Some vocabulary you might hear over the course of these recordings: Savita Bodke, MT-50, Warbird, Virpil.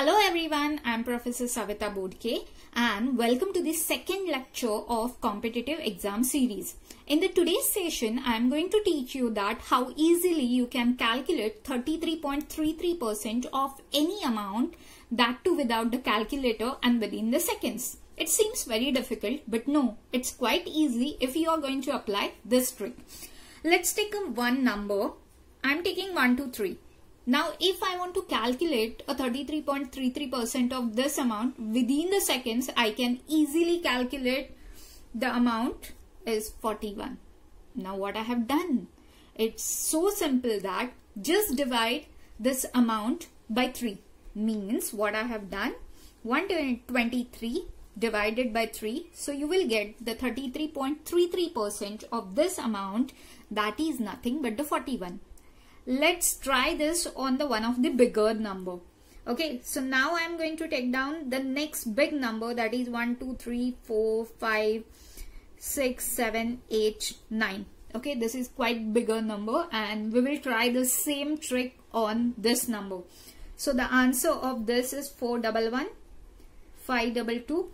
Hello everyone, I am Professor Savita Bodke and welcome to the second lecture of competitive exam series. In the today's session, I am going to teach you that how easily you can calculate 33.33% of any amount, that too without the calculator and within the seconds. It seems very difficult, but no, it's quite easy if you are going to apply this trick. Let's take one number. I'm taking 1, 2, 3. Now, if I want to calculate a 33.33% of this amount within the seconds, I can easily calculate the amount is 41. Now, what I have done, it's so simple that just divide this amount by 3. Means what I have done, 123 divided by 3. So, you will get the 33.33% of this amount, that is nothing but the 41. Let's try this on the one of the bigger number. Okay, so now I'm going to take down the next big number, that is 1, 2, 3, 4, 5, 6, 7, 8, 9. Okay, this is quite bigger number and we will try the same trick on this number. So the answer of this is 411, 522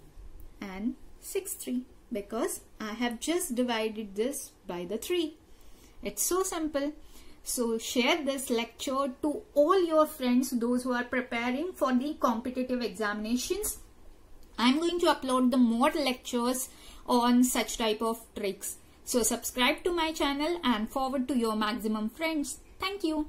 and 63, because I have just divided this by the 3. It's so simple. So share this lecture to all your friends, those who are preparing for the competitive examinations. I'm going to upload the more lectures on such type of tricks. So subscribe to my channel and forward to your maximum friends. Thank you.